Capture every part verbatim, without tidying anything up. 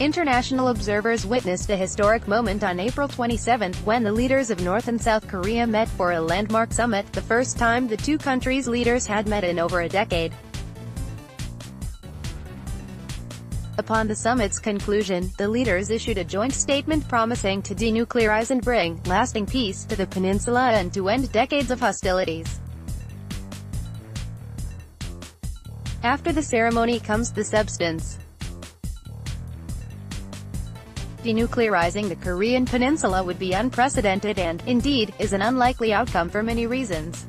International observers witnessed a historic moment on April twenty-seventh, when the leaders of North and South Korea met for a landmark summit, the first time the two countries' leaders had met in over a decade. Upon the summit's conclusion, the leaders issued a joint statement promising to denuclearize and bring lasting peace to the peninsula and to end decades of hostilities. After the ceremony comes the substance. Denuclearizing the Korean Peninsula would be unprecedented and, indeed, is an unlikely outcome for many reasons.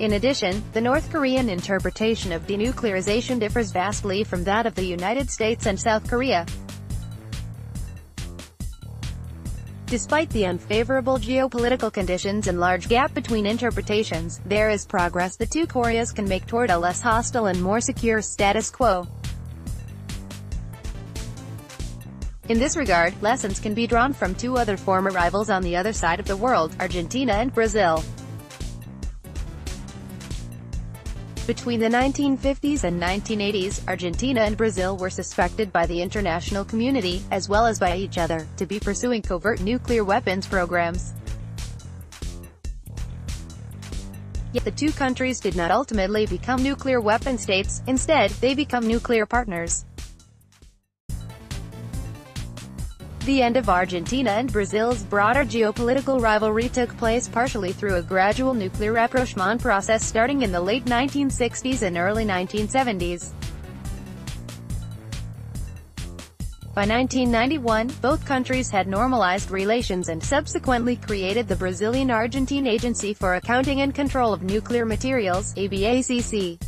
In addition, the North Korean interpretation of denuclearization differs vastly from that of the United States and South Korea. Despite the unfavorable geopolitical conditions and large gap between interpretations, there is progress the two Koreas can make toward a less hostile and more secure status quo. In this regard, lessons can be drawn from two other former rivals on the other side of the world, Argentina and Brazil. Between the nineteen fifties and nineteen eighties, Argentina and Brazil were suspected by the international community, as well as by each other, to be pursuing covert nuclear weapons programs. Yet the two countries did not ultimately become nuclear weapon states, instead, they become nuclear partners. The end of Argentina and Brazil's broader geopolitical rivalry took place partially through a gradual nuclear rapprochement process starting in the late nineteen sixties and early nineteen seventies. By nineteen ninety-one, both countries had normalized relations and subsequently created the Brazilian-Argentine Agency for Accounting and Control of Nuclear Materials, A B A C C.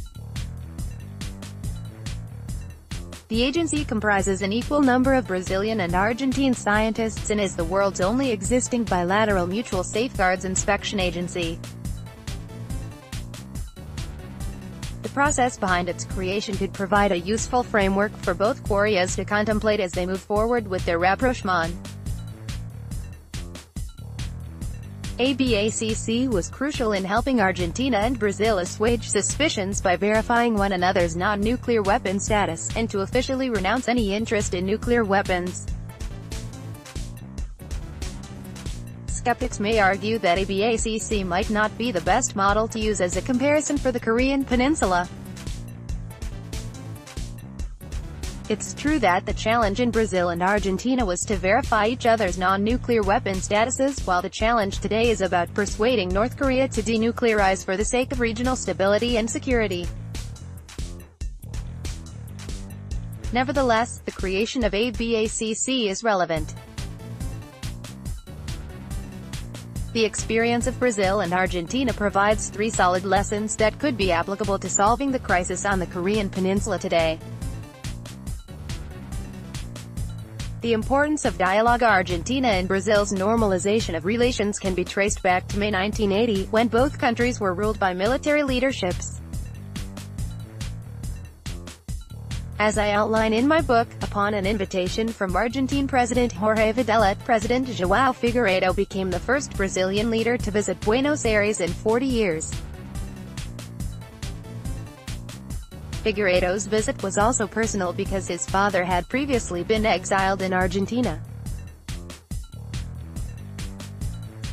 The agency comprises an equal number of Brazilian and Argentine scientists and is the world's only existing bilateral mutual safeguards inspection agency. The process behind its creation could provide a useful framework for both Koreas to contemplate as they move forward with their rapprochement. A B A C C was crucial in helping Argentina and Brazil assuage suspicions by verifying one another's non-nuclear weapon status, and to officially renounce any interest in nuclear weapons. Skeptics may argue that A B A C C might not be the best model to use as a comparison for the Korean Peninsula. It's true that the challenge in Brazil and Argentina was to verify each other's non-nuclear weapon statuses, while the challenge today is about persuading North Korea to denuclearize for the sake of regional stability and security. Nevertheless, the creation of A B A C C is relevant. The experience of Brazil and Argentina provides three solid lessons that could be applicable to solving the crisis on the Korean Peninsula today. The importance of dialogue. Argentina and Brazil's normalization of relations can be traced back to May nineteen eighty, when both countries were ruled by military leaderships. As I outline in my book, upon an invitation from Argentine President Jorge Videla, President João Figueiredo became the first Brazilian leader to visit Buenos Aires in forty years. Figueiredo's visit was also personal because his father had previously been exiled in Argentina.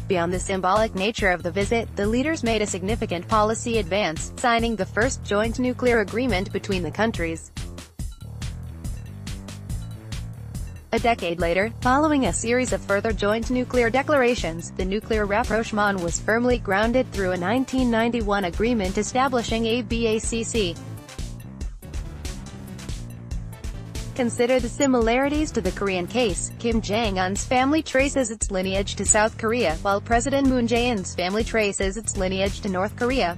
Beyond the symbolic nature of the visit, the leaders made a significant policy advance, signing the first joint nuclear agreement between the countries. A decade later, following a series of further joint nuclear declarations, the nuclear rapprochement was firmly grounded through a nineteen ninety-one agreement establishing A B A C C. Consider the similarities to the Korean case. Kim Jong-un's family traces its lineage to South Korea, while President Moon Jae-in's family traces its lineage to North Korea.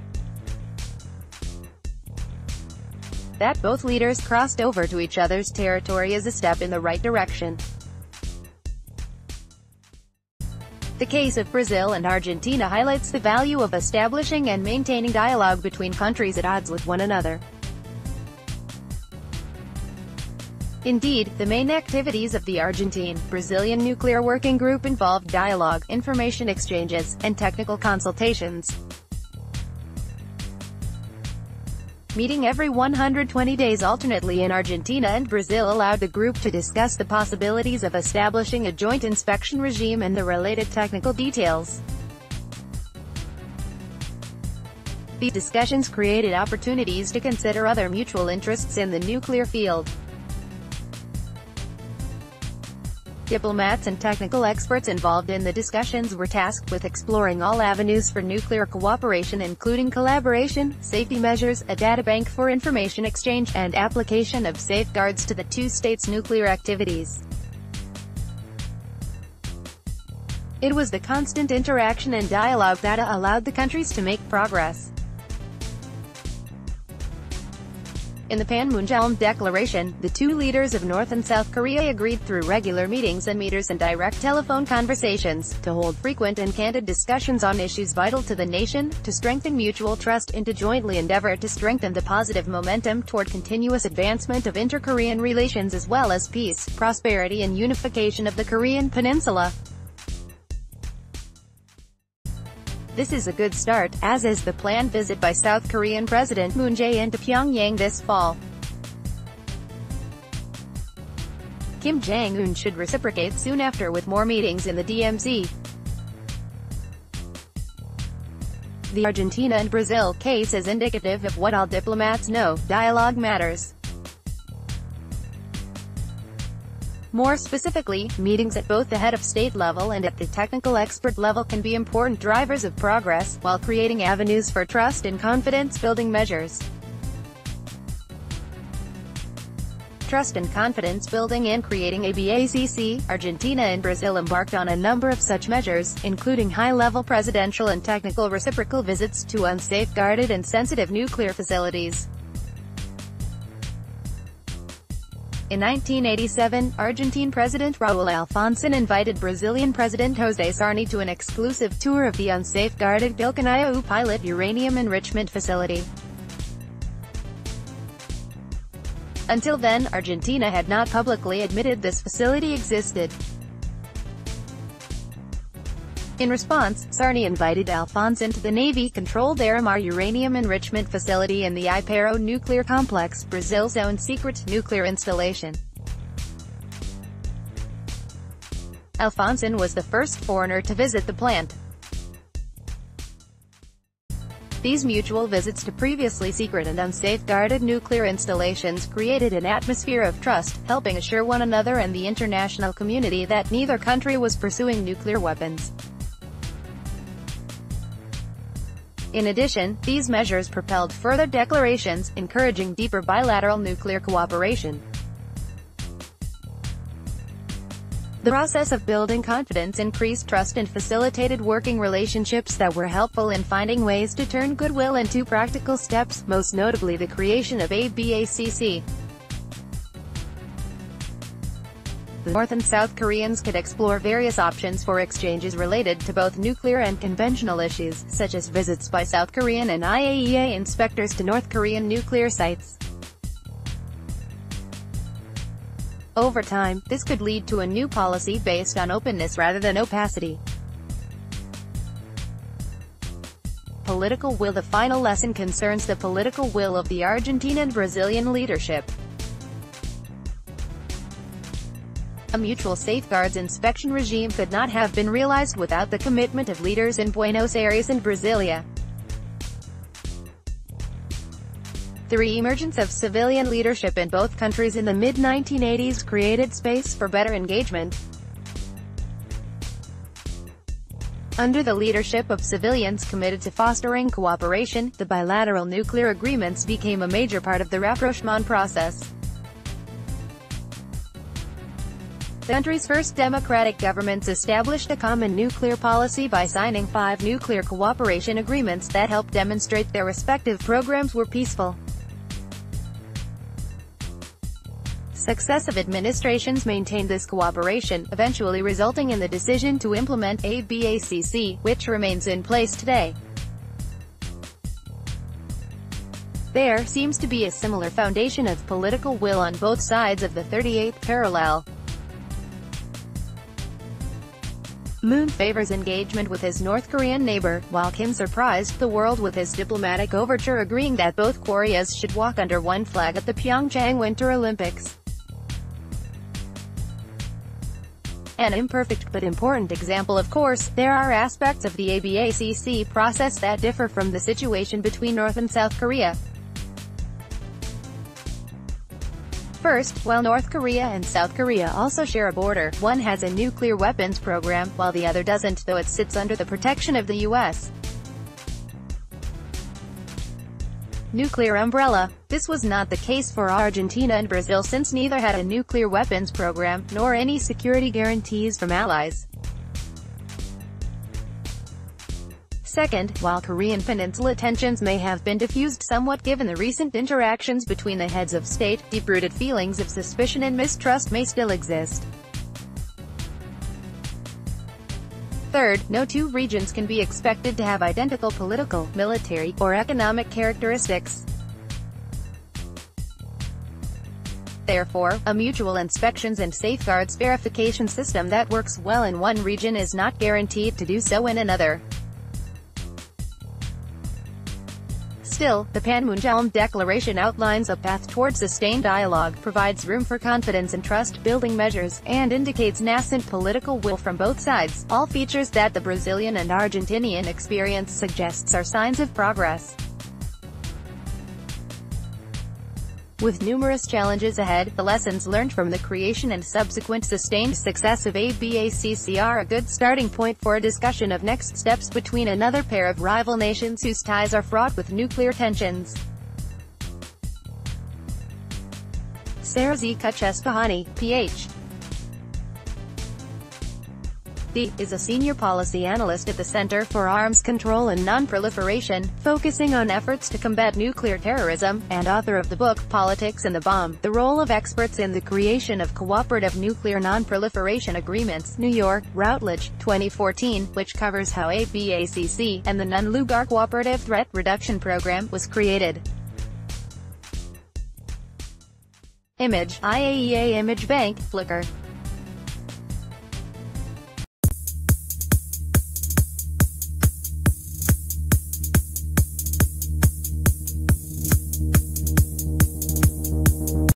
That both leaders crossed over to each other's territory is a step in the right direction. The case of Brazil and Argentina highlights the value of establishing and maintaining dialogue between countries at odds with one another. Indeed, the main activities of the Argentine-Brazilian Nuclear Working Group involved dialogue, information exchanges, and technical consultations. Meeting every one hundred twenty days alternately in Argentina and Brazil allowed the group to discuss the possibilities of establishing a joint inspection regime and the related technical details. These discussions created opportunities to consider other mutual interests in the nuclear field. Diplomats and technical experts involved in the discussions were tasked with exploring all avenues for nuclear cooperation, including collaboration, safety measures, a data bank for information exchange, and application of safeguards to the two states' nuclear activities. It was the constant interaction and dialogue that allowed the countries to make progress. In the Panmunjom Declaration, the two leaders of North and South Korea agreed through regular meetings and meetings and direct telephone conversations, to hold frequent and candid discussions on issues vital to the nation, to strengthen mutual trust and to jointly endeavor to strengthen the positive momentum toward continuous advancement of inter-Korean relations as well as peace, prosperity and unification of the Korean Peninsula. This is a good start, as is the planned visit by South Korean President Moon Jae-in to Pyongyang this fall. Kim Jong-un should reciprocate soon after with more meetings in the D M Z. The Argentina and Brazil case is indicative of what all diplomats know: dialogue matters. More specifically, meetings at both the head of state level and at the technical expert level can be important drivers of progress, while creating avenues for trust and confidence-building measures. Trust and confidence-building and creating A B A C C, Argentina and Brazil embarked on a number of such measures, including high-level presidential and technical reciprocal visits to unsafeguarded and sensitive nuclear facilities. In nineteen eighty-seven, Argentine President Raúl Alfonsín invited Brazilian President José Sarney to an exclusive tour of the unsafeguarded Pilcaniyeu pilot uranium enrichment facility. Until then, Argentina had not publicly admitted this facility existed. In response, Sarney invited Alfonsín to the Navy-controlled Aramar uranium enrichment facility in the Ipero nuclear complex, Brazil's own secret nuclear installation. Alfonsín was the first foreigner to visit the plant. These mutual visits to previously secret and unsafeguarded nuclear installations created an atmosphere of trust, helping assure one another and the international community that neither country was pursuing nuclear weapons. In addition, these measures propelled further declarations, encouraging deeper bilateral nuclear cooperation. The process of building confidence increased trust and facilitated working relationships that were helpful in finding ways to turn goodwill into practical steps, most notably the creation of A B A C C. The North and South Koreans could explore various options for exchanges related to both nuclear and conventional issues, such as visits by South Korean and I A E A inspectors to North Korean nuclear sites. Over time, this could lead to a new policy based on openness rather than opacity. Political will. The final lesson concerns the political will of the Argentine and Brazilian leadership. A mutual safeguards inspection regime could not have been realized without the commitment of leaders in Buenos Aires and Brasilia. The re-emergence of civilian leadership in both countries in the mid nineteen eighties created space for better engagement. Under the leadership of civilians committed to fostering cooperation, the bilateral nuclear agreements became a major part of the rapprochement process. The country's first democratic governments established a common nuclear policy by signing five nuclear cooperation agreements that helped demonstrate their respective programs were peaceful. Successive administrations maintained this cooperation, eventually resulting in the decision to implement A B A C C, which remains in place today. There seems to be a similar foundation of political will on both sides of the thirty-eighth parallel. Moon favors engagement with his North Korean neighbor, while Kim surprised the world with his diplomatic overture agreeing that both Koreas should walk under one flag at the Pyeongchang Winter Olympics. An imperfect but important example. Of course, there are aspects of the A B A C C process that differ from the situation between North and South Korea. First, while North Korea and South Korea also share a border, one has a nuclear weapons program, while the other doesn't, though it sits under the protection of the U S nuclear umbrella. This was not the case for Argentina and Brazil, since neither had a nuclear weapons program, nor any security guarantees from allies. Second, while Korean Peninsula tensions may have been diffused somewhat given the recent interactions between the heads of state, deep-rooted feelings of suspicion and mistrust may still exist. Third, no two regions can be expected to have identical political, military, or economic characteristics. Therefore, a mutual inspections and safeguards verification system that works well in one region is not guaranteed to do so in another. Still, the Panmunjom Declaration outlines a path toward sustained dialogue, provides room for confidence and trust-building measures, and indicates nascent political will from both sides. All features that the Brazilian and Argentinian experience suggests are signs of progress. With numerous challenges ahead, the lessons learned from the creation and subsequent sustained success of A B A C C are a good starting point for a discussion of next steps between another pair of rival nations whose ties are fraught with nuclear tensions. Sarah Zia Keshavarzani, P H D is a senior policy analyst at the Center for Arms Control and Non-Proliferation, focusing on efforts to combat nuclear terrorism, and author of the book Politics and the Bomb, The Role of Experts in the Creation of Cooperative Nuclear Non-Proliferation Agreements, New York, Routledge, twenty fourteen, which covers how A B A C C, and the Nunn-Lugar Cooperative Threat Reduction Program, was created. Image, I A E A Image Bank, Flickr.